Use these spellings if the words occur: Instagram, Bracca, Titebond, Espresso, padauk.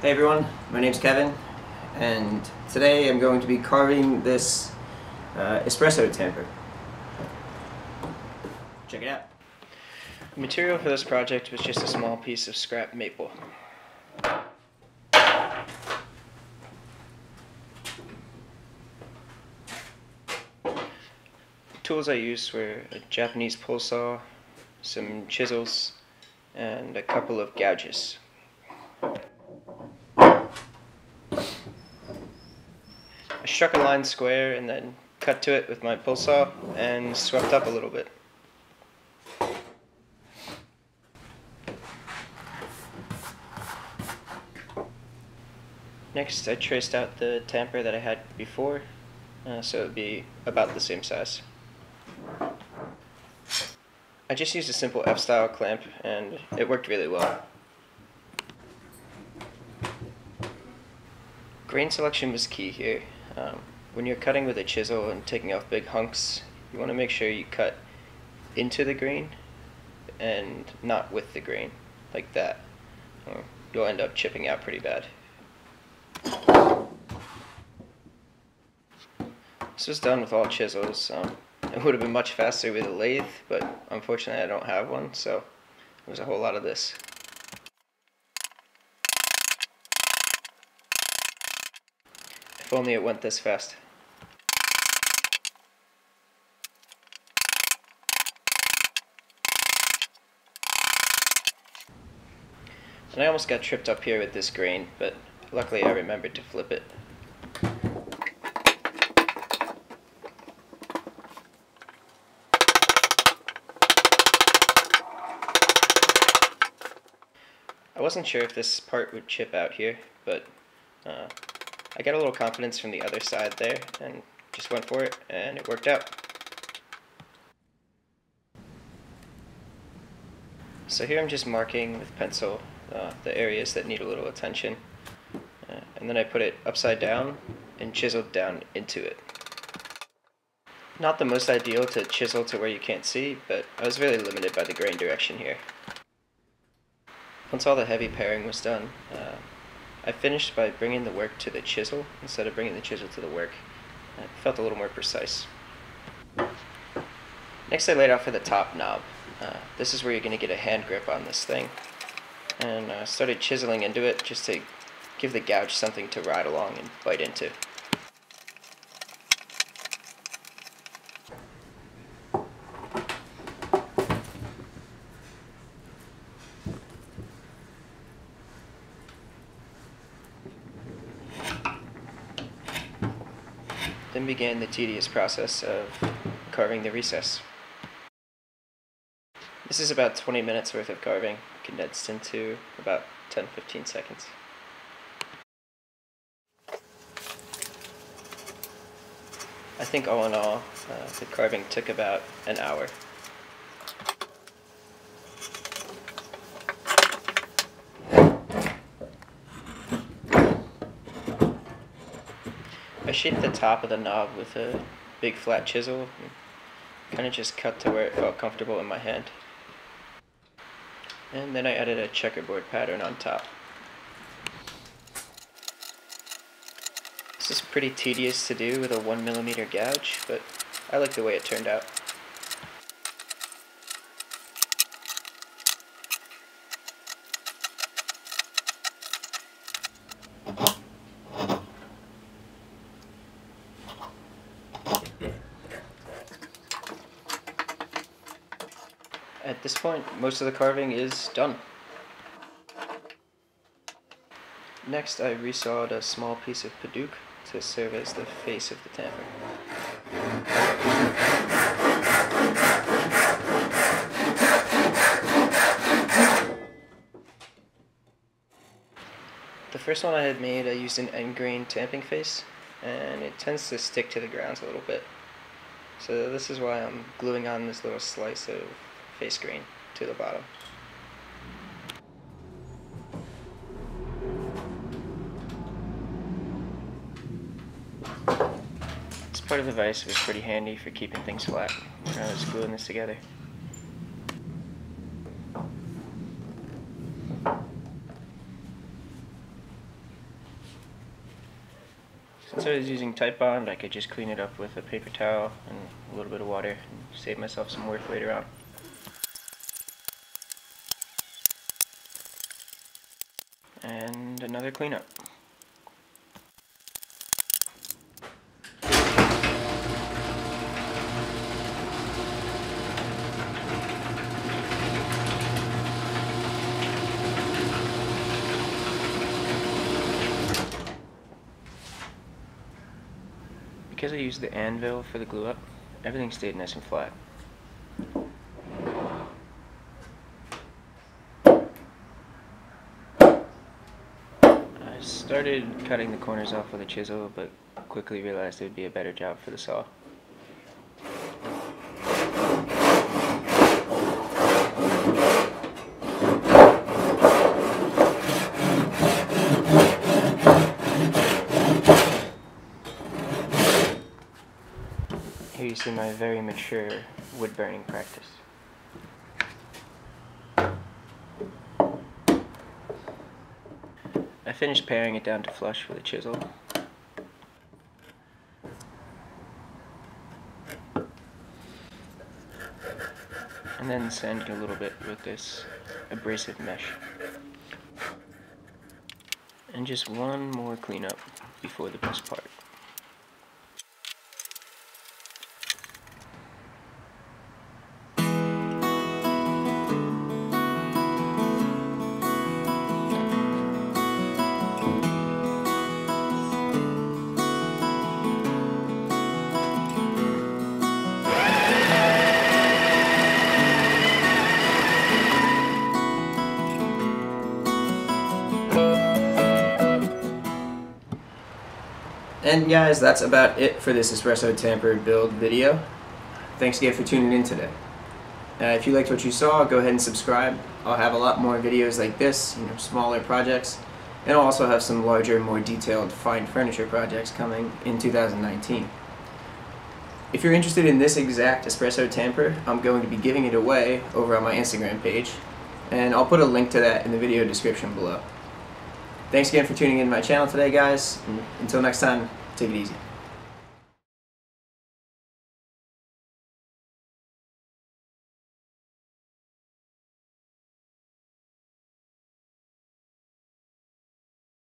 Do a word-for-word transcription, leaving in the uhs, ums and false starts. Hey everyone, my name's Kevin, and today I'm going to be carving this uh, espresso tamper. Check it out. The material for this project was just a small piece of scrap maple. The tools I used were a Japanese pole saw, some chisels, and a couple of gouges. I struck a line square and then cut to it with my pole saw and swept up a little bit. Next I traced out the tamper that I had before, uh, so it would be about the same size. I just used a simple F-style clamp and it worked really well. Grain selection was key here. Um, when you're cutting with a chisel and taking off big hunks, you want to make sure you cut into the grain and not with the grain, like that. Or you'll end up chipping out pretty bad. This was done with all chisels. Um, it would have been much faster with a lathe, but unfortunately I don't have one, so there's a whole lot of this. If only it went this fast. And I almost got tripped up here with this grain, but luckily I remembered to flip it. I wasn't sure if this part would chip out here, but uh, I got a little confidence from the other side there and just went for it, and it worked out. So here I'm just marking with pencil uh, the areas that need a little attention, uh, and then I put it upside down and chiseled down into it. Not the most ideal to chisel to where you can't see, but I was really limited by the grain direction here. Once all the heavy paring was done, uh, I finished by bringing the work to the chisel instead of bringing the chisel to the work. It felt a little more precise. Next I laid out for the top knob. Uh, this is where you're going to get a hand grip on this thing. And I uh, started chiseling into it just to give the gouge something to ride along and bite into. Then began the tedious process of carving the recess. This is about twenty minutes worth of carving, condensed into about ten to fifteen seconds. I think all in all, uh, the carving took about an hour. I shaped the top of the knob with a big flat chisel and kind of just cut to where it felt comfortable in my hand. And then I added a checkerboard pattern on top. This is pretty tedious to do with a one millimeter gouge, but I like the way it turned out. At this point, most of the carving is done. Next, I resawed a small piece of padauk to serve as the face of the tamper. The first one I had made, I used an end grain tamping face, and it tends to stick to the ground a little bit. So this is why I'm gluing on this little slice of face grain to the bottom. This part of the vise was pretty handy for keeping things flat. I was gluing this together. Instead of using Titebond, I could just clean it up with a paper towel and a little bit of water and save myself some work later on. And another cleanup. Because I used the anvil for the glue up, everything stayed nice and flat. I started cutting the corners off with a chisel, but quickly realized it would be a better job for the saw. Here you see my very mature wood burning practice. I finished paring it down to flush with a chisel. And then sanded a little bit with this abrasive mesh. And just one more cleanup before the best part. And guys, that's about it for this Espresso tampered build video. Thanks again for tuning in today. Uh, if you liked what you saw, go ahead and subscribe. I'll have a lot more videos like this, you know, smaller projects, and I'll also have some larger, more detailed fine furniture projects coming in two thousand nineteen. If you're interested in this exact Espresso tamper, I'm going to be giving it away over on my Instagram page, and I'll put a link to that in the video description below. Thanks again for tuning in to my channel today, guys. Until next time, take it easy.